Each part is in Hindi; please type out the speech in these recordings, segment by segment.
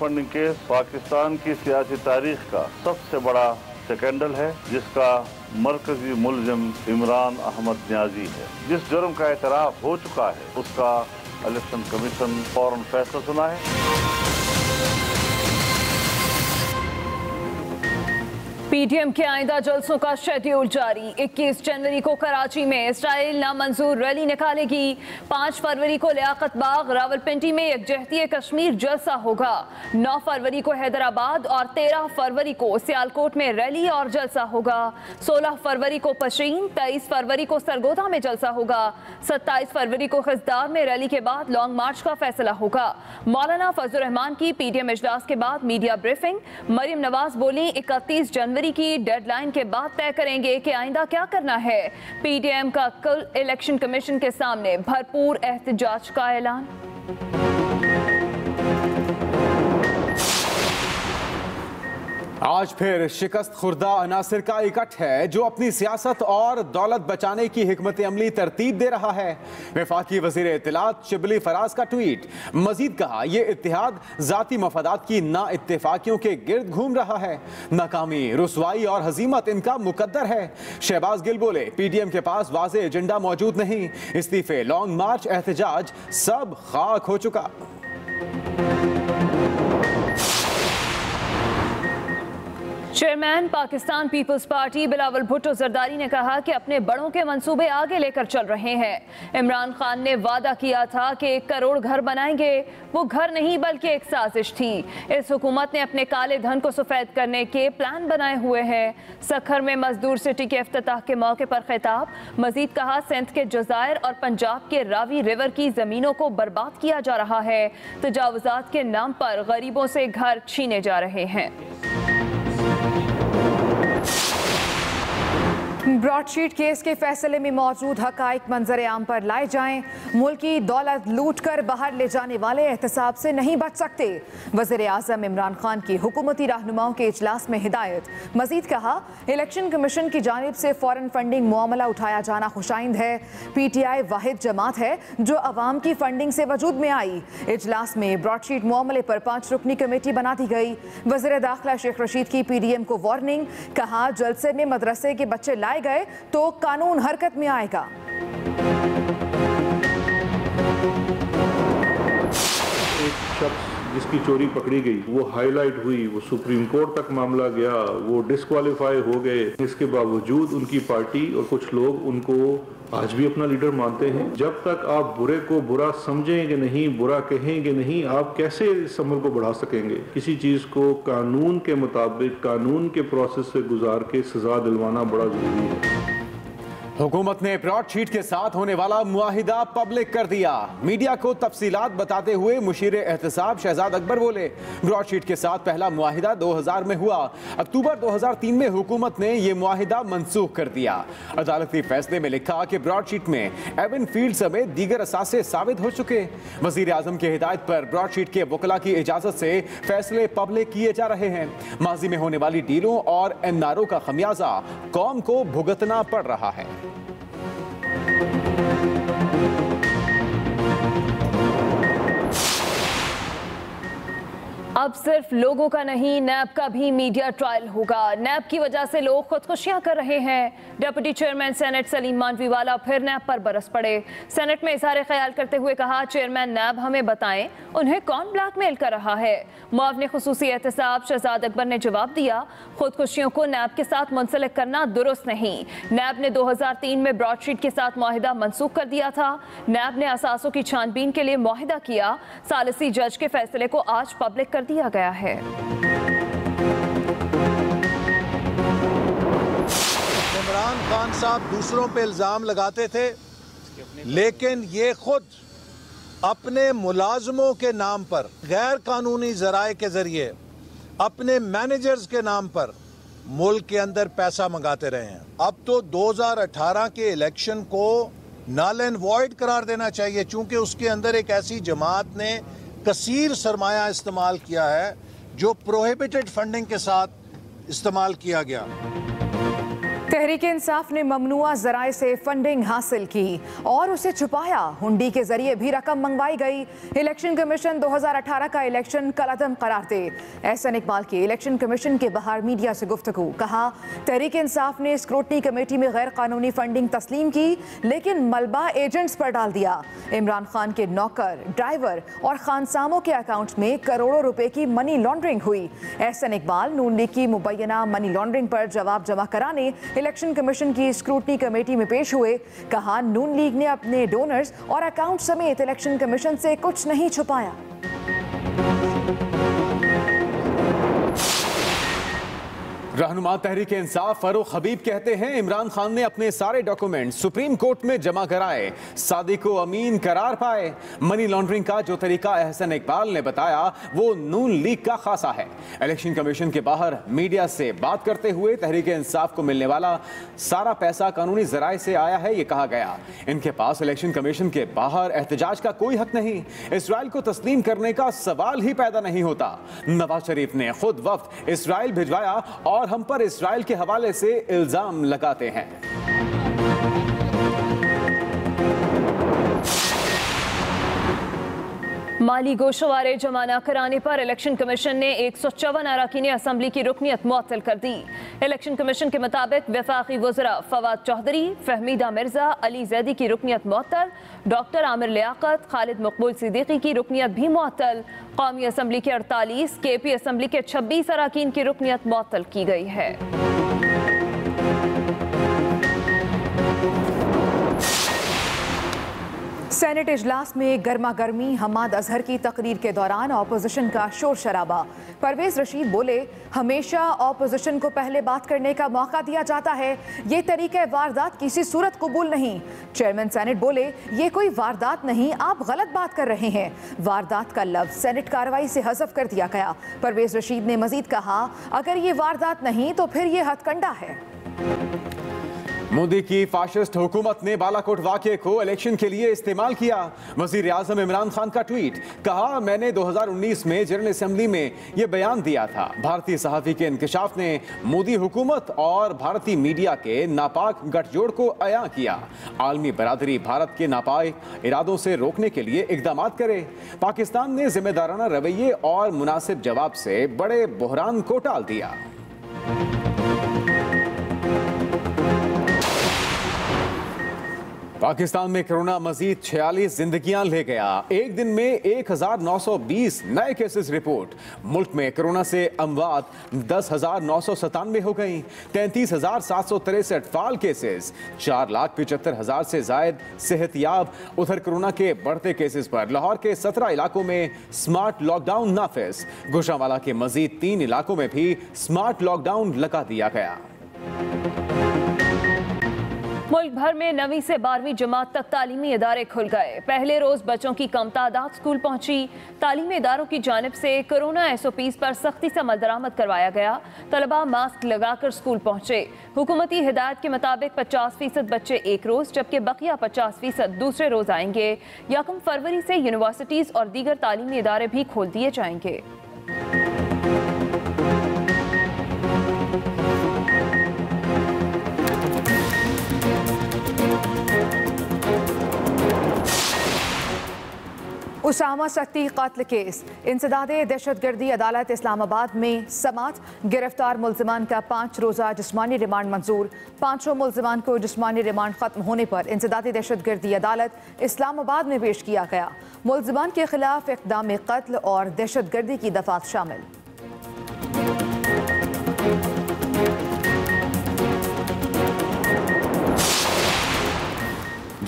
फंड केस पाकिस्तान की सियासी तारीख का सबसे बड़ा स्कैंडल है, जिसका मरकजी मुलजिम इमरान अहमद न्याजी है। जिस जुर्म का एतराफ़ हो चुका है उसका इलेक्शन कमीशन फौरन फैसला सुनाए। पीडीएम के आइंदा जल्सों का शेड्यूल जारी। 21 जनवरी को कराची में इसराइल नामंजूर रैली निकालेगी। 5 फरवरी को लियाकत बाग रावलपिंडी में यकजहती कश्मीर जलसा होगा। 9 फरवरी को हैदराबाद और 13 फरवरी को सियालकोट में रैली और जलसा होगा। 16 फरवरी को पश्चिम, 23 फरवरी को सरगोधा में जलसा होगा। 27 फरवरी को खिजदार में रैली के बाद लॉन्ग मार्च का फैसला होगा। मौलाना फजलुर रहमान की पीडीएम इजलास के बाद मीडिया ब्रीफिंग। मरियम नवाज बोली 31 जनवरी की डेडलाइन के बाद तय करेंगे कि आइंदा क्या करना है। पीडीएम का कल इलेक्शन कमीशन के सामने भरपूर एहतजाज का ऐलान। आज फिर शिकस्त खुर्दा अनासर का इकट्ठ है जो अपनी सियासत और दौलत बचाने की हिकमत अमली तरतीब दे रहा है। वफाकी वजीर इत्तलात शिबली फराज का ट्वीट। मजीद कहा यह इत्तेहाद जाती मफादात की ना इत्तेफाकियों के गिर्द घूम रहा है। नाकामी, रुसवाई और हजीमत इनका मुकद्दर है। शहबाज गिल बोले पीडीएम के पास वाज़े एजेंडा मौजूद नहीं। इस्तीफे, लॉन्ग मार्च, एहतजाज सब खाक हो चुका। Chairman Pakistan peoples party Bilawal Bhutto Zardari ने कहा कि अपने बड़ों के मंसूबे आगे लेकर चल रहे हैं। इमरान खान ने वादा किया था कि 1 करोड़ घर बनाएंगे, वो घर नहीं बल्कि एक साजिश थी। इस हुकूमत ने अपने काले धन को सफ़ेद करने के प्लान बनाए हुए हैं। सक्खर में मजदूर सिटी के अफ्तताह के मौके पर खिताब। मजीद कहा सिंध के जज़ायर और पंजाब के रावी रिवर की ज़मीनों को बर्बाद किया जा रहा है। तजावुज़ात के नाम पर गरीबों से घर छीने जा रहे हैं। ब्रॉडशीट केस के फैसले में मौजूद हकाइक मंजर आम पर लाए जाएं। मुल्क की दौलत लूट कर बाहर ले जाने वाले एहतसाब से नहीं बच सकते। वज़ीर आज़म इमरान खान की हुकूमती रहनुमाओं के इजलास में हिदायत। मजीद कहा इलेक्शन कमीशन की जानिब से फॉरेन फंडिंग मामला उठाया जाना खुशाइंद है। PTI वाहिद जमात है जो अवाम की फंडिंग से वजूद में आई। इजलास में ब्रॉडशीट मामले पर 5 रुकनी कमेटी बना दी गई। वज़ीर दाखिला शेख रशीद की PDM को वार्निंग। कहा जलसे में मदरसे के बच्चे गए तो कानून हरकत में आएगा। एक शख्स जिसकी चोरी पकड़ी गई वो हाईलाइट हुई, वो सुप्रीम कोर्ट तक मामला गया, वो डिस्क्वालीफाई हो गए। इसके बावजूद उनकी पार्टी और कुछ लोग उनको आज भी अपना लीडर मानते हैं। जब तक आप बुरे को बुरा समझेंगे नहीं, बुरा कहेंगे नहीं, आप कैसे इस अमल को बढ़ा सकेंगे। किसी चीज़ को कानून के मुताबिक, कानून के प्रोसेस से गुजार के सजा दिलवाना बड़ा ज़रूरी है। हुकूमत ने ब्रॉडशीट के साथ होने वाला मुआहिदा पब्लिक कर दिया। मीडिया को तफसीलात बताते हुए मुशीर एहतसाब शहजाद अकबर बोले ब्रॉडशीट के साथ पहला मुआहिदा 2000 में हुआ। अक्टूबर 2003 में हुकूमत ने यह मुआहिदा मंसूख कर दिया। अदालती फैसले में लिखा कि ब्रॉडशीट में एवन फील्ड समेत दीगर असासे साबित हो चुके। वजीर आजम की हिदायत पर ब्रॉडशीट के वकला की इजाजत से फैसले पब्लिक किए जा रहे हैं। माजी में होने वाली डीलों और NRO का खमियाजा कौम को भुगतना पड़ रहा है। अब सिर्फ लोगों का नहीं, नैब का भी मीडिया ट्रायल होगा। नैब की वजह से लोग खुदकुशियां कर रहे हैं। Deputy chairman senate Saleem Mandviwalla फिर नैब पर बरस पड़े। सेनेट में इजहार ख्याल करते हुए कहा चेयरमैन नैब हमें बताएं उन्हें कौन ब्लैकमेल कर रहा है। मुआवने खुसूसी एहतसाब शहजाद अकबर ने जवाब दिया खुदकुशियों को नैब के साथ मुंसलिक करना दुरुस्त नहीं। नैब ने 2003 में ब्रॉडशीट के साथ मुआहिदा मनसूख कर दिया था। नैब ने असासों की छानबीन के लिए मुआहिदा किया। सालिसी जज के फैसले को आज पब्लिक कर दिया गया है। इमरान खान साहब दूसरों पे इल्जाम लगाते थे, लेकिन ये खुद अपने मुलाजमों के नाम पर गैर कानूनी जराए के जरिए, अपने मैनेजर्स के नाम पर मुल्क के अंदर पैसा मंगाते रहे हैं। अब तो 2018 के इलेक्शन को नल एंड वॉइड करार देना चाहिए, चूंकि उसके अंदर एक ऐसी जमात ने कसीर सरमाया इस्तेमाल किया है जो प्रोहिबिटेड फंडिंग के साथ इस्तेमाल किया गया। तहरीक इंसाफ ने ममनुआ जराए से फंडिंग हासिल की और उसे छुपाया। हुंडी के जरिए भी रकम मंगवाई गई। इलेक्शन कमीशन 2018 का इलेक्शन कलअदम करार दे। एहसन इकबाल की इलेक्शन कमीशन के बाहर मीडिया से गुफ्तगू। कहा, तहरीक इंसाफ ने स्क्रूटनी कमेटी में गैर कानूनी फंडिंग तस्लीम की, लेकिन मलबा एजेंट्स पर डाल दिया। इमरान खान के नौकर, ड्राइवर और खानसामों के अकाउंट में करोड़ों रुपए की मनी लॉन्ड्रिंग हुई। एहसन इकबाल नून लीग की मुबैना मनी लॉन्ड्रिंग पर जवाब जमा कराने इलेक्शन कमीशन की स्क्रूटनी कमेटी में पेश हुए। कहा, नून लीग ने अपने डोनर्स और अकाउंट समेत इलेक्शन कमीशन से कुछ नहीं छुपाया। रहनुमा तहरीक इंसाफ फारुख हबीब कहते हैं, इमरान खान ने अपने सारे डॉक्यूमेंट सुप्रीम कोर्ट में जमा कराए, सादिको अमीन करार पाए। मनी लॉन्ड्रिंग का जो तरीका एहसन इकबाल ने बताया वो नून लीग का खासा है। इलेक्शन कमीशन के बाहर मीडिया से बात करते हुए तहरीक इंसाफ को मिलने वाला सारा पैसा कानूनी जराए से आया है, ये कहा गया। इनके पास इलेक्शन कमीशन के बाहर एहतजाज का कोई हक नहीं। इसराइल को तस्लीम करने का सवाल ही पैदा नहीं होता। नवाज शरीफ ने खुद वफ्द इसराइल भिजवाया और हम पर इसराइल के हवाले से इल्जाम लगाते हैं। माली गोशवारे जमा न कराने पर इलेक्शन कमीशन ने 154 अरकान असम्बली की रुकनियत मुअत्तल कर दी। इलेक्शन कमीशन के मुताबिक वफाकी वज़रा फवाद चौधरी, फहमीदा मिर्जा, अली जैदी की रुकनियत मुअत्तल, डॉक्टर आमिर लियाकत, खालिद मकबूल सिद्दीकी की रुकनियत भी मुअत्तल। कौमी असम्बली के 48, के पी असम्बली के 26 अरकान की रुकनियत मुअत्तल की गई है। सेनेट इजलास में गर्मा गर्मी। हमाद अजहर की तकरीर के दौरान ऑपोजिशन का शोर शराबा। परवेज़ रशीद बोले, हमेशा ऑपोजिशन को पहले बात करने का मौका दिया जाता है, ये तरीके वारदात किसी सूरत कबूल नहीं। चेयरमैन सेनेट बोले, ये कोई वारदात नहीं, आप गलत बात कर रहे हैं। वारदात का लफ्ज़ सेनेट कार्रवाई से हजफ कर दिया गया। परवेज़ रशीद ने मजीद कहा, अगर ये वारदात नहीं तो फिर ये हथकंडा है। मोदी की फाशिस्ट हुकूमत ने बालाकोट वाक़े को इलेक्शन के लिए इस्तेमाल किया। वज़ीर आज़म इमरान खान का ट्वीट। कहा, मैंने 2019 में जनरल असम्बली में ये बयान दिया था, भारतीय सहाफ़ी के इंकशाफ ने मोदी हुकूमत और भारतीय मीडिया के नापाक गठजोड़ को अयां किया। आलमी बरादरी भारत के नापाक इरादों से रोकने के लिए इकदाम करे। पाकिस्तान ने जिम्मेदाराना रवैये और मुनासिब जवाब से बड़े बहरान को टाल दिया। पाकिस्तान में कोरोना मजीद 46 जिंदगियां ले गया। एक दिन में 1920 नए केसेस रिपोर्ट। मुल्क में कोरोना से अमवात 10,997 हो गई। 33,763 फाल केसेस। 4,75,000 से जायद सेहतियाब। उधर कोरोना के बढ़ते केसेस पर लाहौर के 17 इलाकों में स्मार्ट लॉकडाउन नाफिज। गुजरांवाला के मजीद 3 इलाकों में भी स्मार्ट लॉकडाउन लगा दिया गया। मुल्क भर में 9वीं से 12वीं जमात तक तालीमी इदारे खुल गए। पहले रोज बच्चों की कम तादाद स्कूल पहुंची। तालीमी इदारों की जानब से कोरोना SOPs पर सख्ती से अमल दरामद करवाया गया। तलबा मास्क लगाकर स्कूल पहुंचे। हुकूमती हिदायत के मुताबिक 50% बच्चे एक रोज जबकि बकिया 50% दूसरे रोज आएंगे। यकम फरवरी से यूनिवर्सिटीज और दीगर तालीमी इदारे भी खोल दिए जाएंगे। उसामा सख्ती कत्ल केस इंसदादे दहशतगर्दी अदालत इस्लामाबाद में समात। गिरफ्तार मुलजमान का 5 रोज़ा जिस्मानी रिमांड मंजूर। 5 मुलजमान को जिस्मानी रिमांड खत्म होने पर इंसदादे दहशतगर्दी अदालत इस्लामाबाद में पेश किया गया। मुलजमान के खिलाफ इक़दाम कत्ल और दहशतगर्दी की दफात शामिल।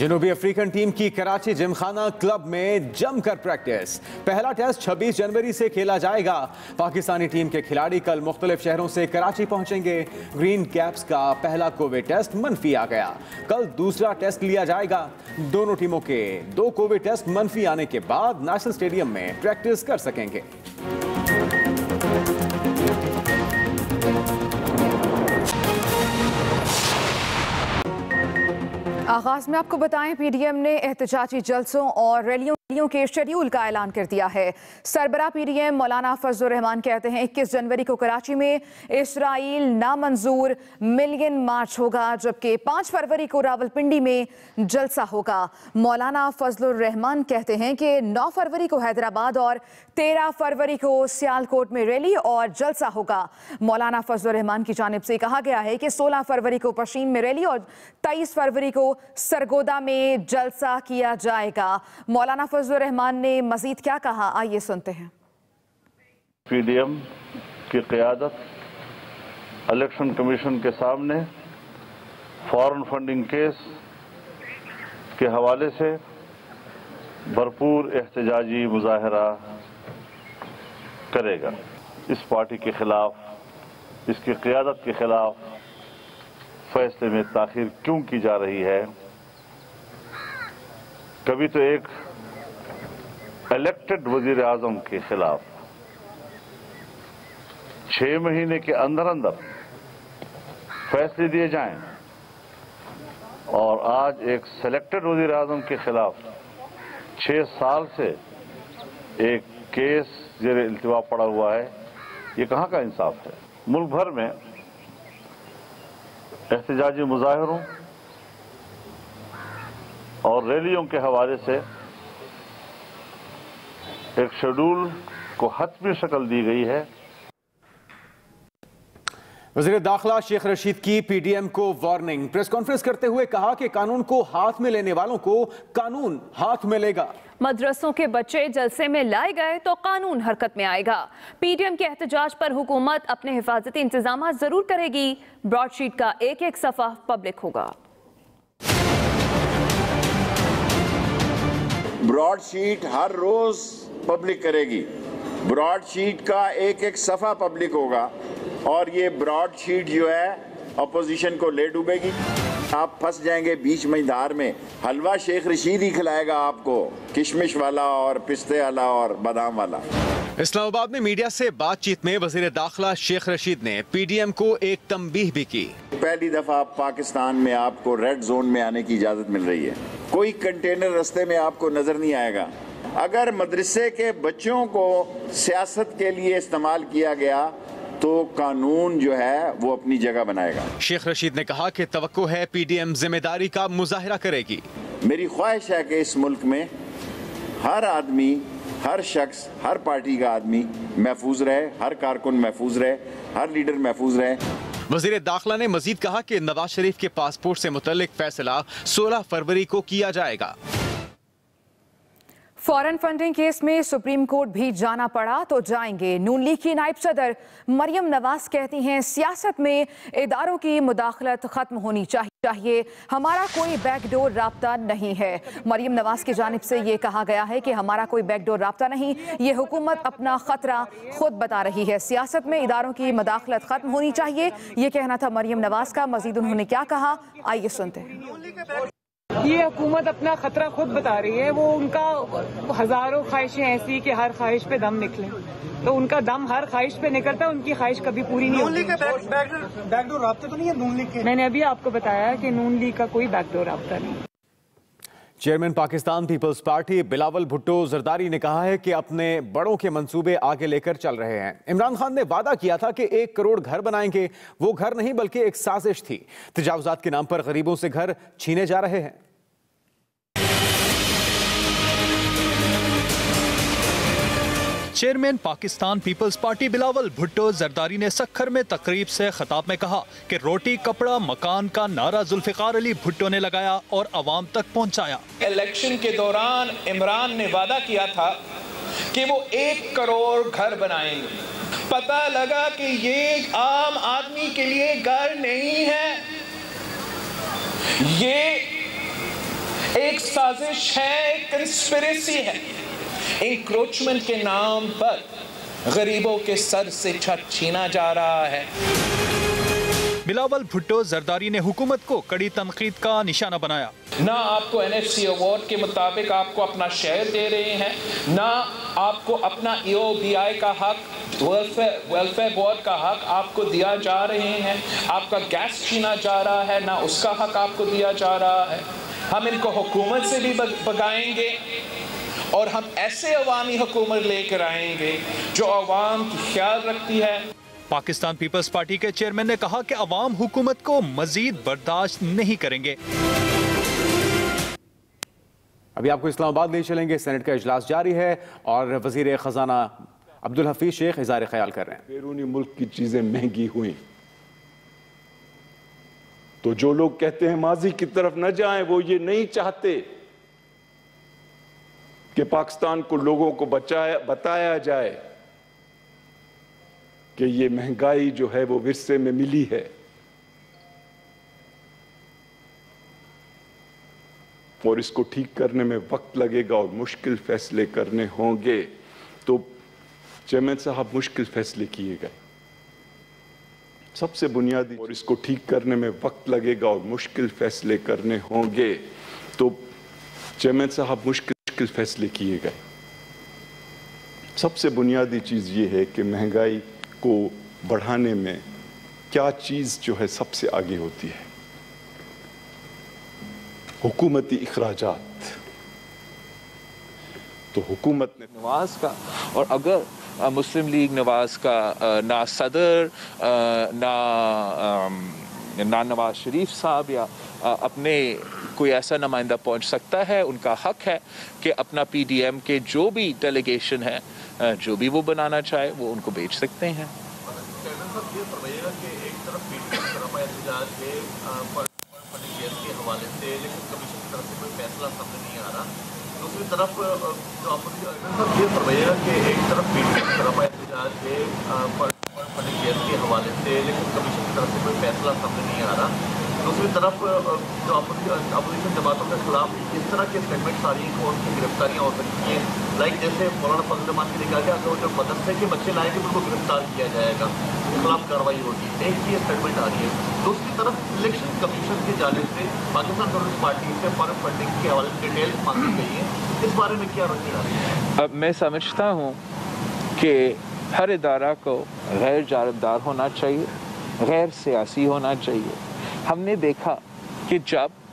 जनूबी अफ्रीकन टीम की कराची जिमखाना क्लब में जमकर प्रैक्टिस। पहला टेस्ट 26 जनवरी से खेला जाएगा। पाकिस्तानी टीम के खिलाड़ी कल मुख्तलिफ शहरों से कराची पहुंचेंगे। ग्रीन कैप्स का पहला कोविड टेस्ट मनफी आ गया। कल दूसरा टेस्ट लिया जाएगा। दोनों टीमों के 2 कोविड टेस्ट मनफी आने के बाद नेशनल स्टेडियम में प्रैक्टिस कर सकेंगे। आगाज में आपको बताएं, PDM ने एहतजाजी जलसों और रैलियों छुट्टियों के शेड्यूल का ऐलान कर दिया है। सरबरा PDM मौलाना फजलुर रहमान कहते हैं 21 जनवरी को कराची में इसराइल नामंजूर मिलियन मार्च होगा, जबकि 5 फरवरी को रावलपिंडी में जलसा होगा। मौलाना फजलुर रहमान कहते हैं कि 9 फरवरी को हैदराबाद और 13 फरवरी को सियालकोट में रैली और जलसा होगा। मौलाना फजलुर रहमान की जानिब से कहा गया है कि 16 फरवरी को पश्चिम में रैली और 23 फरवरी को सरगोदा में जलसा किया जाएगा। मौलाना फजलुर रहमान ने मजीद क्या कहा, आइए सुनते हैं। PDM की क़यादत इलेक्शन कमीशन के सामने फॉरेन फंडिंग केस के हवाले से भरपूर एहतजाजी मुजाहरा करेगा। इस पार्टी के खिलाफ, इसकी क़यादत के खिलाफ फैसले में ताखिर क्यों की जा रही है? कभी तो एक इलेक्टेड वज़ीर आज़म के खिलाफ 6 महीने के अंदर अंदर फैसले दिए जाएं और आज एक सेलेक्टेड वज़ीर आज़म के खिलाफ 6 साल से एक केस जेरे इल्तिवा पड़ा हुआ है, ये कहाँ का इंसाफ है? मुल्क भर में एहतजाजी मुजाहिरों और रैलियों के हवाले से एक शेड्यूल को हतमी शक्ल दी गई है। वज़ीर दाखिला शेख रशीद की PDM को वार्निंग। प्रेस कॉन्फ्रेंस करते हुए कहा कि कानून को हाथ में लेने वालों को कानून हाथ में लेगा। मदरसों के बच्चे जलसे में लाए गए तो कानून हरकत में आएगा। PDM के एहतजाज पर हुकूमत अपने हिफाजती इंतजाम जरूर करेगी। ब्रॉडशीट का एक सफ़ा पब्लिक होगा। ब्रॉडशीट हर रोज पब्लिक करेगी। ब्रॉडशीट का एक सफ़ा पब्लिक होगा और ये ब्रॉडशीट जो है अपोजिशन को ले डूबेगी। आप फंस जाएंगे बीच में धार में। हलवा शेख रशीद ही खिलाएगा आपको, किशमिश वाला और पिस्ते वाला और बादाम वाला। इस्लामाबाद में मीडिया से बातचीत में वज़ीर दाखिला शेख रशीद ने PDM को एक तंबीह भी की। पहली दफा पाकिस्तान में आपको रेड जोन में आने की इजाज़त मिल रही है। कोई कंटेनर रस्ते में आपको नजर नहीं आएगा। अगर मदरसे के बच्चों को सियासत के लिए इस्तेमाल किया गया तो कानून जो है वो अपनी जगह बनाएगा। शेख रशीद ने कहा कि तवक्को है PDM जिम्मेदारी का मुजाहिरा करेगी। मेरी ख्वाहिश है कि इस मुल्क में हर आदमी, हर शख्स, हर पार्टी का आदमी महफूज रहे, हर कारकुन महफूज रहे, हर लीडर महफूज रहे। वज़ीर दाखिला ने मजीद कहा कि नवाज शरीफ के पासपोर्ट से मुतल्लिक फैसला 16 फरवरी को किया जाएगा। फॉरेन फंडिंग केस में सुप्रीम कोर्ट भी जाना पड़ा तो जाएंगे। नून लीग की नायब सदर मरियम नवाज कहती हैं सियासत में इदारों की मुदाखलत खत्म होनी चाहिए। हमारा कोई बैकडोर राब्ता नहीं है। मरियम नवाज की जानिब से ये कहा गया है कि हमारा कोई बैकडोर राब्ता नहीं, ये हुकूमत अपना खतरा खुद बता रही है। सियासत में इदारों की मुदाखलत खत्म होनी चाहिए, ये कहना था मरियम नवाज का। मजीद उन्होंने क्या कहा, आइए सुनते हैं। ये हुकूमत अपना खतरा खुद बता रही है। वो उनका हजारों ख्वाहिशें ऐसी कि हर ख्वाहिश पे दम निकले, तो उनका दम हर ख्वाहिश पे निकलता है, उनकी ख्वाहिश कभी पूरी नहीं होती। बैकडोर राब्ता तो नहीं है नून लीग के? मैंने अभी आपको बताया कि नून लीग का कोई बैकडोर राब्ता नहीं। Chairman Pakistan peoples party Bilawal Bhutto Zardari ने कहा है कि अपने बड़ों के मंसूबे आगे लेकर चल रहे हैं। इमरान खान ने वादा किया था कि 1 करोड़ घर बनाएंगे, वो घर नहीं बल्कि एक साजिश थी। तजावुजात के नाम पर गरीबों से घर छीने जा रहे हैं। Chairman Pakistan peoples party Bilawal Bhutto Zardari ने सक्खर में तकरीब से खिताब में कहा कि रोटी कपड़ा मकान का नारा जुल्फिकार अली भुट्टो ने लगाया और आवाम तक पहुंचाया। इलेक्शन के दौरान इमरान ने वादा किया था कि वो 1 करोड़ घर बनाएंगे। पता लगा कि ये आम आदमी के लिए घर नहीं है, ये एक साजिश है, कंस्पिरेसी है। इंक्रोचमेंट के नाम पर गरीबों के सर से छत छीना जा रहा है। बिलावल भुट्टो जरदारी ने हुकूमत को कड़ी तनकीद का निशाना बनाया। ना आपको NFC अवार्ड के मुताबिक आपको अपना शेयर दे रहे हैं, ना आपको अपना EOBI का हक, वेलफेयर बोर्ड का हक आपको दिया जा रहे हैं। आपका गैस छीना जा रहा है, ना उसका हक आपको दिया जा रहा है। हम इनको हुकूमत से भी भगाएंगे और हम ऐसे अवामी हुकूमत लेकर आएंगे जो अवाम की ख्याल रखती है। पाकिस्तान पीपल्स पार्टी के चेयरमैन ने कहा कि अवाम हुकूमत को मजीद बर्दाश्त नहीं करेंगे। अभी आपको इस्लामाबाद ले चलेंगे, सेनेट का इजलास जारी है और वजीर खजाना अब्दुल हफीज शेख इज़हार ख्याल कर रहे हैं। बैरूनी मुल्क की चीजें महंगी हुई, तो जो लोग कहते हैं माजी की तरफ न जाएं, वो ये नहीं चाहते कि पाकिस्तान को लोगों को बताया जाए कि ये महंगाई जो है वो विरसे में मिली है। और इसको ठीक करने में वक्त लगेगा और मुश्किल फैसले करने होंगे। तो चेयरमैन साहब मुश्किल फैसले किए गए, सबसे बुनियादी, और इसको ठीक करने में वक्त लगेगा और मुश्किल फैसले करने होंगे। तो चेयरमैन साहब मुश्किल फैसले किए गए, सबसे बुनियादी चीज़ ये है कि महंगाई को बढ़ाने में क्या चीज़ जो है सबसे आगे होती है? हुकूमती इखराजात। तो हुकूमत ने नवाज का, और अगर मुस्लिम लीग नवाज का ना सदर ना नवाज शरीफ साहब या अपने कोई ऐसा नुमाइंदा पहुंच सकता है, उनका हक है कि अपना पीडीएम के जो भी डेलीगेशन है, जो भी वो बनाना चाहे वो उनको भेज सकते हैं। जैसे मौलाना फजलुर रहमान ने कहा कि जो मदरसे के बच्चे लाएंगे उनको गिरफ्तार किया जाएगा, उनके खिलाफ कार्रवाई होगी। एक ये स्टेटमेंट आ रही है। दूसरी तरफ इलेक्शन कमीशन की जानिब से पाकिस्तान पीपल्स पार्टी से फॉरेन फंडिंग के हवाले से डिटेल मांगी गई है, इस बारे में क्या रखी जा रही है? अब मैं समझता हूँ कि हर इदारा को गैर जानबदार होना चाहिए, गैर सियासी होना चाहिए। हमने देखा कि जब